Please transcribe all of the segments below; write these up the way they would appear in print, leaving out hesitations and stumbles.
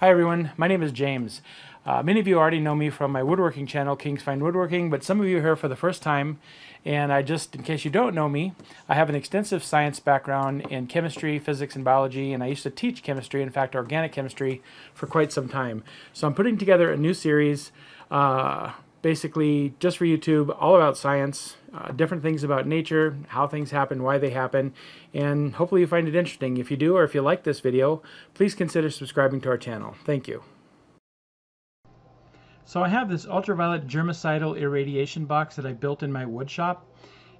Hi everyone, my name is James. Many of you already know me from my woodworking channel, King's Fine Woodworking, but some of you are here for the first time, and in case you don't know me, I have an extensive science background in chemistry, physics, and biology, and I used to teach chemistry, in fact organic chemistry, for quite some time. So I'm putting together a new series, basically just for YouTube, all about science, different things about nature, how things happen, why they happen, and hopefully you find it interesting. If you do, or if you like this video, please consider subscribing to our channel. Thank you. So I have this ultraviolet germicidal irradiation box that I built in my wood shop,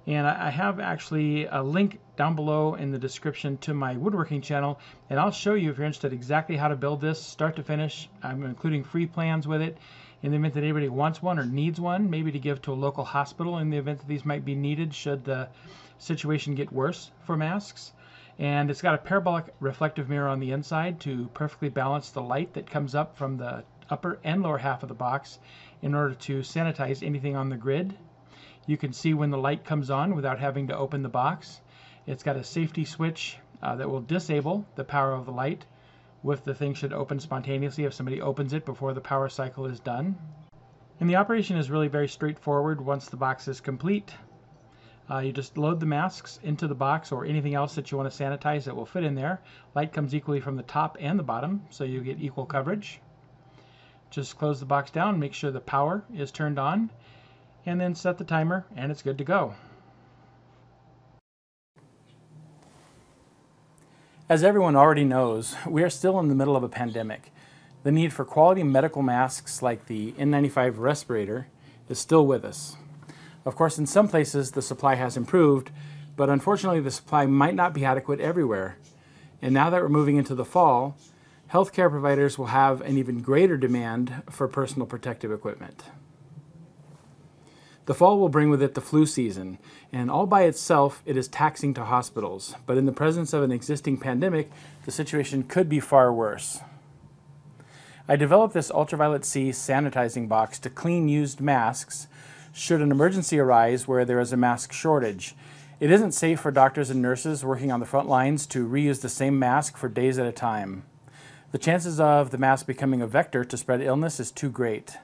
and I have actually a link down below in the description to my woodworking channel, and I'll show you if you're interested exactly how to build this start to finish. I'm including free plans with it in the event that anybody wants one or needs one, maybe to give to a local hospital in the event that these might be needed should the situation get worse for masks. And it's got a parabolic reflective mirror on the inside to perfectly balance the light that comes up from the upper and lower half of the box in order to sanitize anything on the grid. You can see when the light comes on without having to open the box. It's got a safety switch that will disable the power of the light if the thing should open spontaneously if somebody opens it before the power cycle is done. And the operation is really very straightforward once the box is complete. You just load the masks into the box or anything else that you want to sanitize that will fit in there. Light comes equally from the top and the bottom, so you get equal coverage. Just close the box down, make sure the power is turned on, and then set the timer, and it's good to go. As everyone already knows, we are still in the middle of a pandemic. The need for quality medical masks like the N95 respirator is still with us. Of course, in some places the supply has improved, but unfortunately the supply might not be adequate everywhere. And now that we're moving into the fall, healthcare providers will have an even greater demand for personal protective equipment. The fall will bring with it the flu season, and all by itself it is taxing to hospitals, but in the presence of an existing pandemic, the situation could be far worse. I developed this ultraviolet C sanitizing box to clean used masks should an emergency arise where there is a mask shortage. It isn't safe for doctors and nurses working on the front lines to reuse the same mask for days at a time. The chances of the mask becoming a vector to spread illness is too great.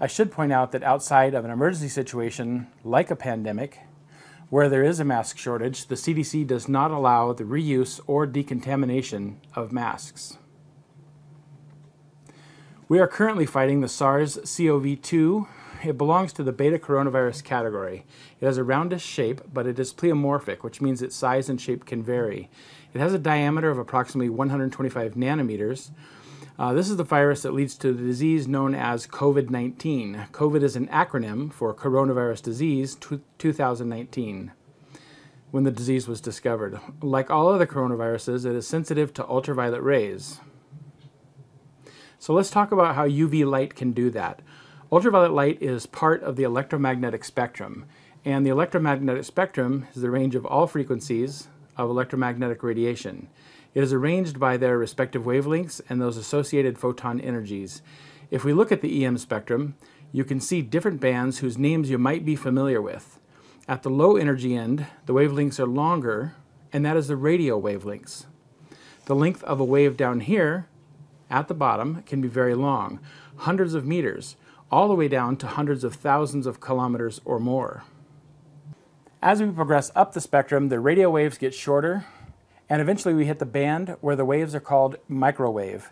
I should point out that outside of an emergency situation, like a pandemic, where there is a mask shortage, the CDC does not allow the reuse or decontamination of masks. We are currently fighting the SARS-CoV-2. It belongs to the beta coronavirus category. It has a roundish shape, but it is pleomorphic, which means its size and shape can vary. It has a diameter of approximately 125 nanometers. This is the virus that leads to the disease known as COVID-19. COVID is an acronym for Coronavirus Disease 2019, when the disease was discovered. Like all other coronaviruses, it is sensitive to ultraviolet rays. So let's talk about how UV light can do that. Ultraviolet light is part of the electromagnetic spectrum, and the electromagnetic spectrum is the range of all frequencies of electromagnetic radiation. It is arranged by their respective wavelengths and those associated photon energies. If we look at the EM spectrum, you can see different bands whose names you might be familiar with. At the low energy end, the wavelengths are longer, and that is the radio wavelengths. The length of a wave down here, at the bottom, can be very long, hundreds of meters, all the way down to hundreds of thousands of kilometers or more. As we progress up the spectrum, the radio waves get shorter, and eventually we hit the band where the waves are called microwave.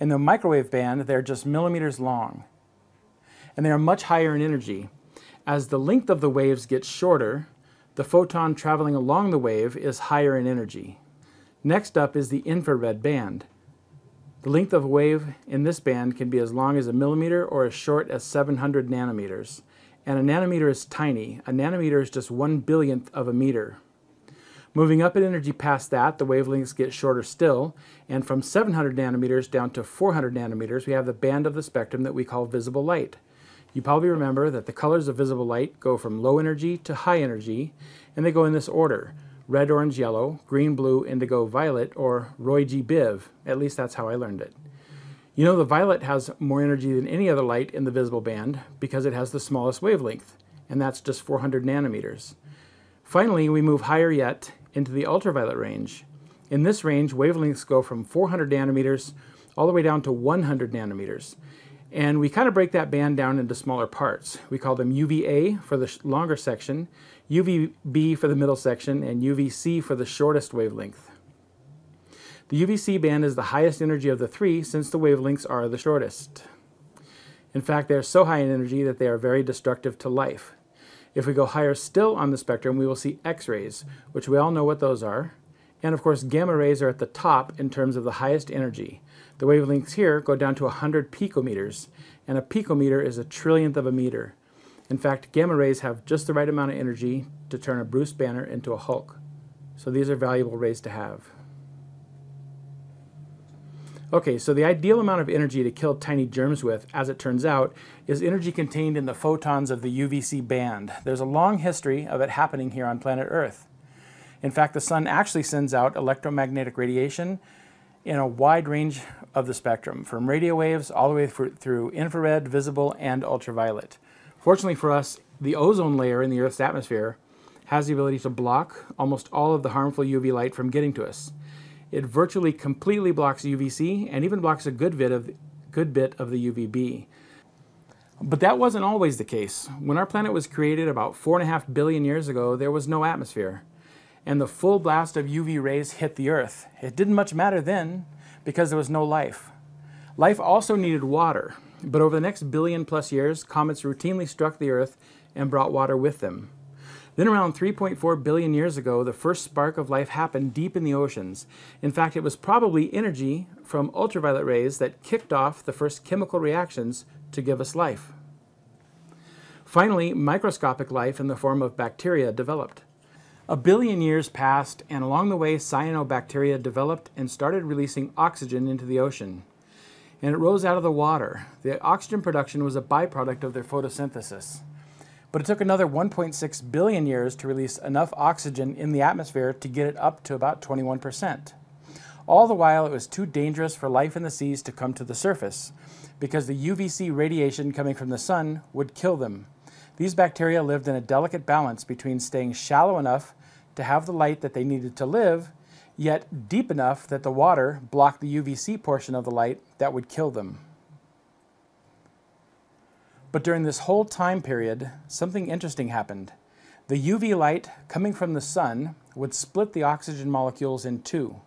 In the microwave band, they're just millimeters long, and they are much higher in energy. As the length of the waves gets shorter, the photon traveling along the wave is higher in energy. Next up is the infrared band. The length of a wave in this band can be as long as a millimeter or as short as 700 nanometers. And a nanometer is tiny. A nanometer is just 1/1,000,000th of a meter. Moving up in energy past that, the wavelengths get shorter still, and from 700 nanometers down to 400 nanometers, we have the band of the spectrum that we call visible light. You probably remember that the colors of visible light go from low energy to high energy, and they go in this order: red, orange, yellow, green, blue, indigo, violet, or ROY-GBIV. At least that's how I learned it. You know, the violet has more energy than any other light in the visible band because it has the smallest wavelength, and that's just 400 nanometers. Finally, we move higher yet into the ultraviolet range. In this range, wavelengths go from 400 nanometers all the way down to 100 nanometers. And we kind of break that band down into smaller parts. We call them UVA for the longer section, UVB for the middle section, and UVC for the shortest wavelength. The UVC band is the highest energy of the three since the wavelengths are the shortest. In fact, they are so high in energy that they are very destructive to life. If we go higher still on the spectrum, we will see X-rays, which we all know what those are. And of course, gamma rays are at the top in terms of the highest energy. The wavelengths here go down to 100 picometers, and a picometer is a trillionth of a meter. In fact, gamma rays have just the right amount of energy to turn a Bruce Banner into a Hulk. So these are valuable rays to have. Okay, so the ideal amount of energy to kill tiny germs with, as it turns out, is energy contained in the photons of the UVC band. There's a long history of it happening here on planet Earth. In fact, the sun actually sends out electromagnetic radiation in a wide range of the spectrum, from radio waves all the way through infrared, visible, and ultraviolet. Fortunately for us, the ozone layer in the Earth's atmosphere has the ability to block almost all of the harmful UV light from getting to us. It virtually completely blocks UVC and even blocks a good bit of the UVB. But that wasn't always the case. When our planet was created about 4.5 billion years ago, there was no atmosphere, and the full blast of UV rays hit the Earth. It didn't much matter then because there was no life. Life also needed water, but over the next 1 billion plus years, comets routinely struck the Earth and brought water with them. Then around 3.4 billion years ago, the first spark of life happened deep in the oceans. In fact, it was probably energy from ultraviolet rays that kicked off the first chemical reactions to give us life. Finally, microscopic life in the form of bacteria developed. 1 billion years passed, and along the way, cyanobacteria developed and started releasing oxygen into the ocean. And it rose out of the water. The oxygen production was a byproduct of their photosynthesis. But it took another 1.6 billion years to release enough oxygen in the atmosphere to get it up to about 21%. All the while, it was too dangerous for life in the seas to come to the surface, because the UVC radiation coming from the sun would kill them. These bacteria lived in a delicate balance between staying shallow enough to have the light that they needed to live, yet deep enough that the water blocked the UVC portion of the light that would kill them. But during this whole time period, something interesting happened. The UV light coming from the sun would split the oxygen molecules in two.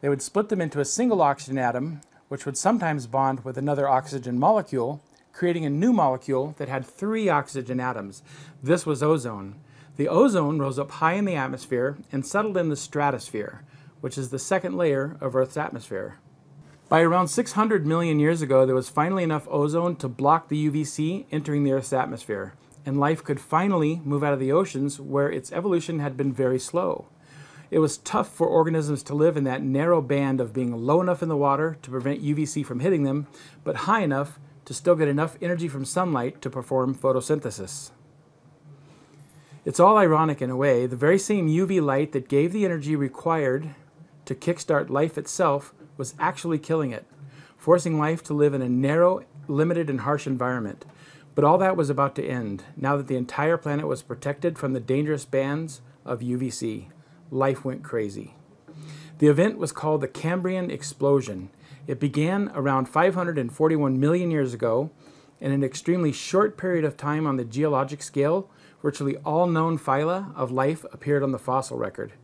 They would split them into a single oxygen atom, which would sometimes bond with another oxygen molecule, creating a new molecule that had three oxygen atoms. This was ozone. The ozone rose up high in the atmosphere and settled in the stratosphere, which is the second layer of Earth's atmosphere. By around 600 million years ago, there was finally enough ozone to block the UVC entering the Earth's atmosphere, and life could finally move out of the oceans where its evolution had been very slow. It was tough for organisms to live in that narrow band of being low enough in the water to prevent UVC from hitting them, but high enough to still get enough energy from sunlight to perform photosynthesis. It's all ironic in a way. The very same UV light that gave the energy required to kickstart life itself was actually killing it, forcing life to live in a narrow, limited, and harsh environment. But all that was about to end, now that the entire planet was protected from the dangerous bands of UVC. Life went crazy. The event was called the Cambrian Explosion. It began around 541 million years ago, in an extremely short period of time on the geologic scale. Virtually all known phyla of life appeared on the fossil record.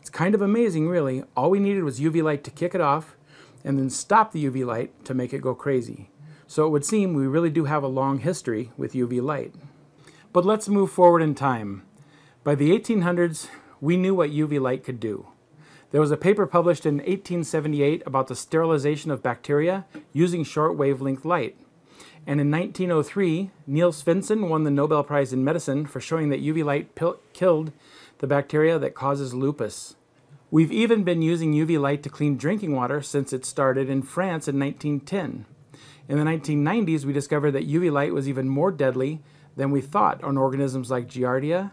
It's kind of amazing, really. All we needed was UV light to kick it off, and then stop the UV light to make it go crazy. So it would seem we really do have a long history with UV light. But let's move forward in time. By the 1800s, we knew what UV light could do. There was a paper published in 1878 about the sterilization of bacteria using short wavelength light. And in 1903, Niels Finsen won the Nobel Prize in Medicine for showing that UV light killed the bacteria that causes lupus. We've even been using UV light to clean drinking water since it started in France in 1910. In the 1990s, we discovered that UV light was even more deadly than we thought on organisms like Giardia,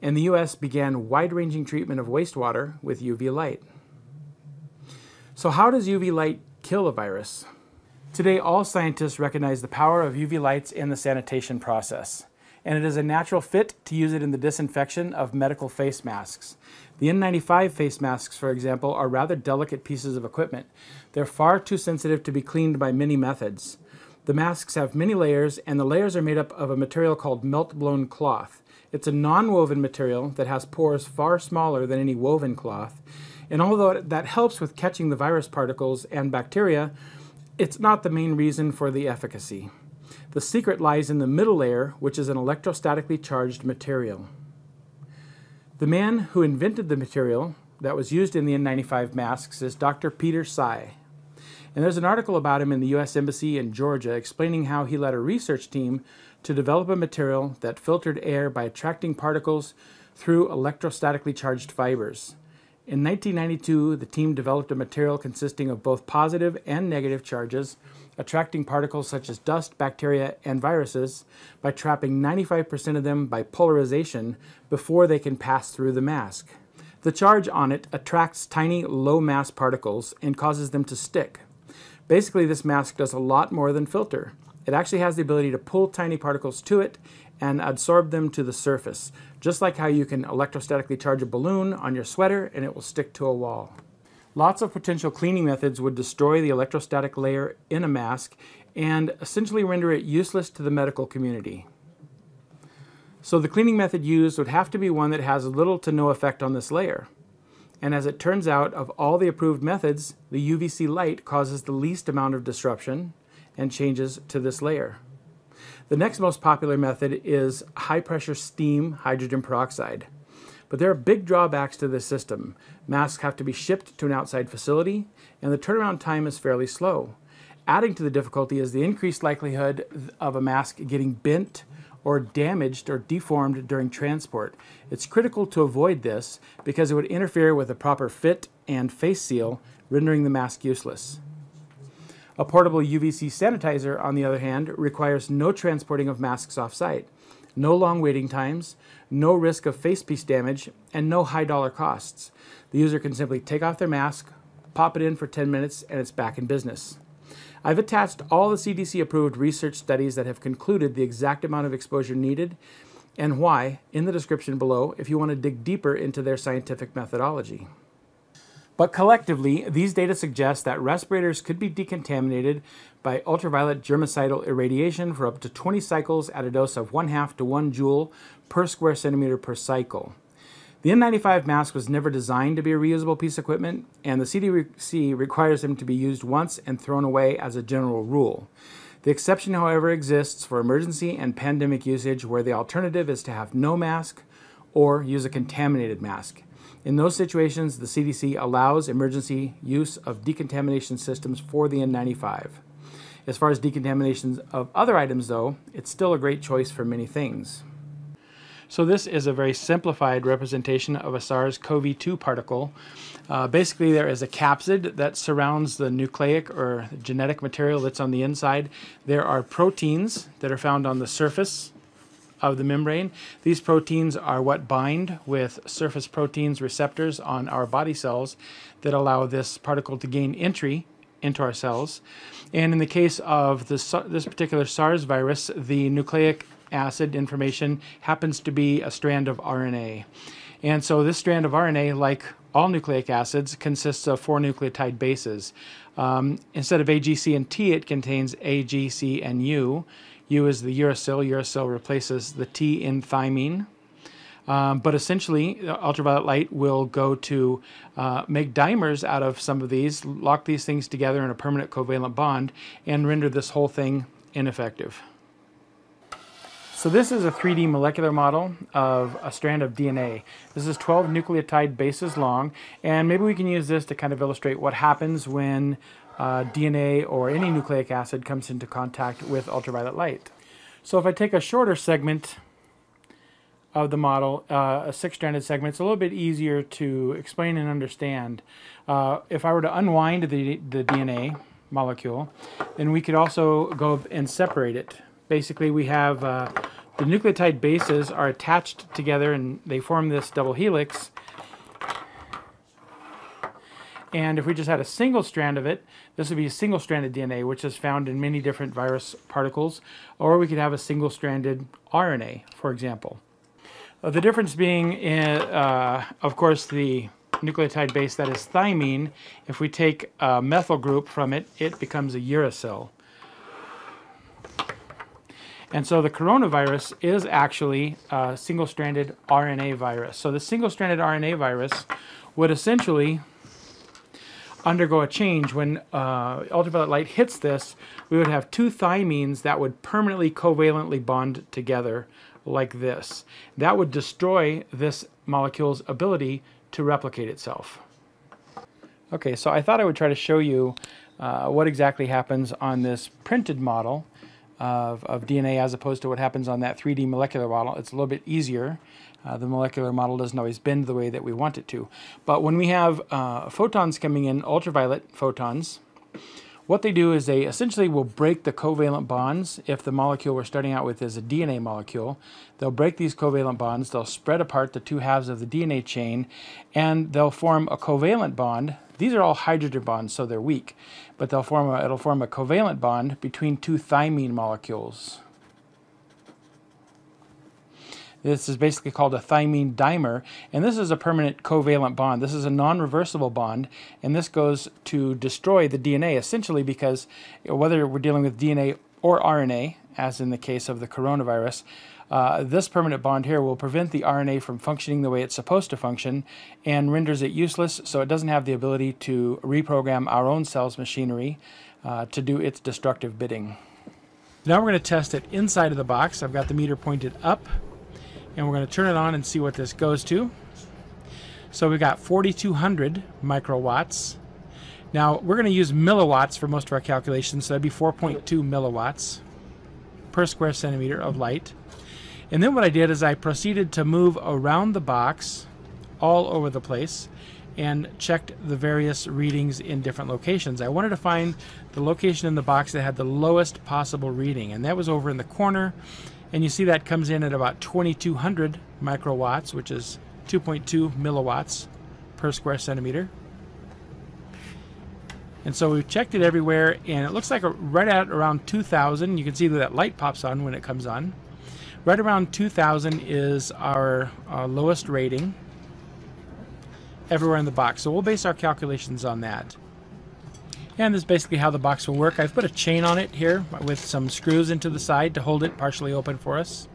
and the US began wide-ranging treatment of wastewater with UV light. So how does UV light kill a virus? Today, all scientists recognize the power of UV lights in the sanitation process. and it is a natural fit to use it in the disinfection of medical face masks. The N95 face masks, for example, are rather delicate pieces of equipment. They're far too sensitive to be cleaned by many methods. The masks have many layers, and the layers are made up of a material called melt-blown cloth. It's a non-woven material that has pores far smaller than any woven cloth, and although that helps with catching the virus particles and bacteria, it's not the main reason for the efficacy. The secret lies in the middle layer, which is an electrostatically charged material. The man who invented the material that was used in the N95 masks is Dr. Peter Tsai. And there's an article about him in the U.S. Embassy in Georgia explaining how he led a research team to develop a material that filtered air by attracting particles through electrostatically charged fibers. In 1992, the team developed a material consisting of both positive and negative charges, attracting particles such as dust, bacteria, and viruses by trapping 95% of them by polarization before they can pass through the mask. The charge on it attracts tiny, low-mass particles and causes them to stick. Basically, this mask does a lot more than filter. It actually has the ability to pull tiny particles to it and absorb them to the surface, just like how you can electrostatically charge a balloon on your sweater and it will stick to a wall. Lots of potential cleaning methods would destroy the electrostatic layer in a mask and essentially render it useless to the medical community. So the cleaning method used would have to be one that has little to no effect on this layer. And as it turns out, of all the approved methods, the UVC light causes the least amount of disruption and changes to this layer. The next most popular method is high-pressure steam hydrogen peroxide. But there are big drawbacks to this system. Masks have to be shipped to an outside facility, and the turnaround time is fairly slow. Adding to the difficulty is the increased likelihood of a mask getting bent or damaged or deformed during transport. It's critical to avoid this because it would interfere with the proper fit and face seal, rendering the mask useless. A portable UVC sanitizer, on the other hand, requires no transporting of masks off-site, no long waiting times, no risk of facepiece damage, and no high dollar costs. The user can simply take off their mask, pop it in for 10 minutes, and it's back in business. I've attached all the CDC-approved research studies that have concluded the exact amount of exposure needed and why in the description below if you want to dig deeper into their scientific methodology. But collectively, these data suggest that respirators could be decontaminated by ultraviolet germicidal irradiation for up to 20 cycles at a dose of 1/2 to 1 joule per square centimeter per cycle. The N95 mask was never designed to be a reusable piece of equipment, and the CDC requires them to be used once and thrown away as a general rule. The exception, however, exists for emergency and pandemic usage where the alternative is to have no mask or use a contaminated mask. In those situations, the CDC allows emergency use of decontamination systems for the N95. As far as decontaminations of other items, though, it's still a great choice for many things. So this is a very simplified representation of a SARS-CoV-2 particle. Basically, there is a capsid that surrounds the nucleic or genetic material that's on the inside. There are proteins that are found on the surface of the membrane. These proteins are what bind with surface proteins receptors on our body cells that allow this particle to gain entry into our cells. And in the case of this particular SARS virus, the nucleic acid information happens to be a strand of RNA. And so this strand of RNA, like all nucleic acids, consists of 4 nucleotide bases. Instead of A, G, C, and T, it contains A, G, C, and U. U is the uracil. Uracil replaces the T in thymine. But essentially, ultraviolet light will go to make dimers out of some of these, lock these things together in a permanent covalent bond, and render this whole thing ineffective. So this is a 3D molecular model of a strand of DNA. This is 12 nucleotide bases long, and maybe we can use this to kind of illustrate what happens when DNA or any nucleic acid comes into contact with ultraviolet light. So if I take a shorter segment of the model, a 6-stranded segment, it's a little bit easier to explain and understand. If I were to unwind the DNA molecule, then we could also go and separate it. Basically, we have the nucleotide bases are attached together and they form this double helix. And if we just had a single strand of it, this would be single-stranded DNA, which is found in many different virus particles, or we could have a single-stranded RNA, for example. The difference being, of course, the nucleotide base that is thymine. If we take a methyl group from it, it becomes a uracil. And so the coronavirus is actually a single-stranded RNA virus. So the single-stranded RNA virus would essentially undergo a change. When ultraviolet light hits this, we would have two thymines that would permanently covalently bond together like this. That would destroy this molecule's ability to replicate itself. Okay, so I thought I would try to show you what exactly happens on this printed model of DNA as opposed to what happens on that 3D molecular model. It's a little bit easier. The molecular model doesn't always bend the way that we want it to. But when we have photons coming in, ultraviolet photons, what they do is they essentially will break the covalent bonds. If the molecule we're starting out with is a DNA molecule, they'll break these covalent bonds, they'll spread apart the two halves of the DNA chain, and they'll form a covalent bond. These are all hydrogen bonds, so they're weak, but they'll form a, it'll form a covalent bond between two thymine molecules. This is basically called a thymine dimer, and this is a permanent covalent bond. This is a non-reversible bond, and this goes to destroy the DNA, essentially, because whether we're dealing with DNA or RNA, as in the case of the coronavirus, this permanent bond here will prevent the RNA from functioning the way it's supposed to function and renders it useless, so it doesn't have the ability to reprogram our own cell's machinery to do its destructive bidding. Now we're going to test it inside of the box. I've got the meter pointed up, and we're going to turn it on and see what this goes to. So we've got 4,200 microwatts. Now we're going to use milliwatts for most of our calculations, so that'd be 4.2 milliwatts per square centimeter of light. And then what I did is I proceeded to move around the box all over the place and checked the various readings in different locations. I wanted to find the location in the box that had the lowest possible reading, and that was over in the corner. And you see that comes in at about 2,200 microwatts, which is 2.2 milliwatts per square centimeter. And so we've checked it everywhere, and it looks like right at around 2,000. You can see that light pops on when it comes on. Right around 2,000 is our lowest rating everywhere in the box. So we'll base our calculations on that. And this is basically how the box will work. I've put a chain on it here with some screws into the side to hold it partially open for us.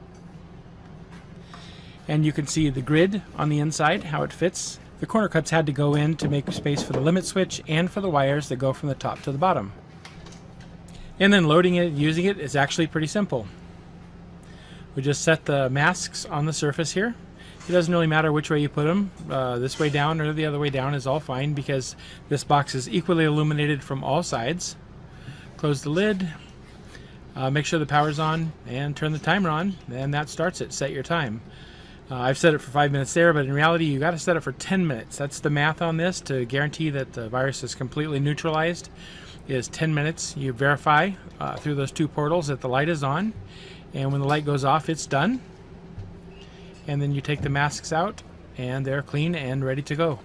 And you can see the grid on the inside, how it fits. The corner cups had to go in to make space for the limit switch and for the wires that go from the top to the bottom. And then loading it and using it is actually pretty simple. We just set the masks on the surface here. It doesn't really matter which way you put them. This way down or the other way down is all fine because this box is equally illuminated from all sides. Close the lid, make sure the power's on, and turn the timer on, and that starts it. Set your time. I've set it for 5 minutes there, but in reality you got to set it for 10 minutes. That's the math on this to guarantee that the virus is completely neutralized. It is 10 minutes. You verify through those two portals that the light is on, and when the light goes off, it's done. And then you take the masks out, and they're clean and ready to go.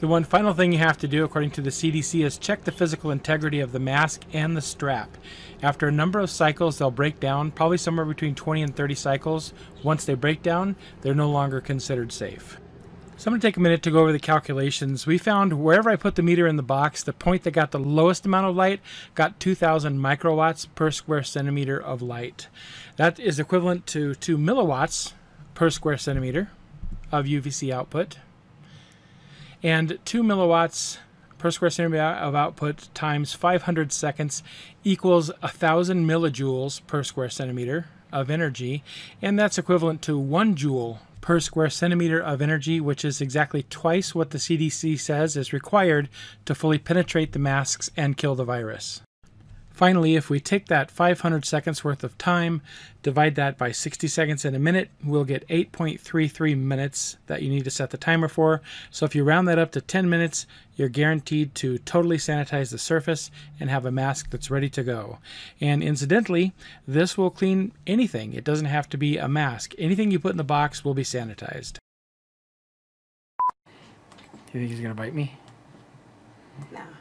The one final thing you have to do, according to the CDC, is check the physical integrity of the mask and the strap. After a number of cycles, they'll break down, probably somewhere between 20 and 30 cycles. Once they break down, they're no longer considered safe. So I'm going to take a minute to go over the calculations. We found wherever I put the meter in the box, the point that got the lowest amount of light got 2,000 microwatts per square centimeter of light. That is equivalent to 2 milliwatts per square centimeter of UVC output. And 2 milliwatts per square centimeter of output times 500 seconds equals 1,000 millijoules per square centimeter of energy. And that's equivalent to 1 joule per square centimeter of energy, which is exactly twice what the CDC says is required to fully penetrate the masks and kill the virus. Finally, if we take that 500 seconds worth of time, divide that by 60 seconds in a minute, we'll get 8.33 minutes that you need to set the timer for. So if you round that up to 10 minutes, you're guaranteed to totally sanitize the surface and have a mask that's ready to go. And incidentally, this will clean anything. It doesn't have to be a mask. Anything you put in the box will be sanitized. Do you think he's gonna bite me? No.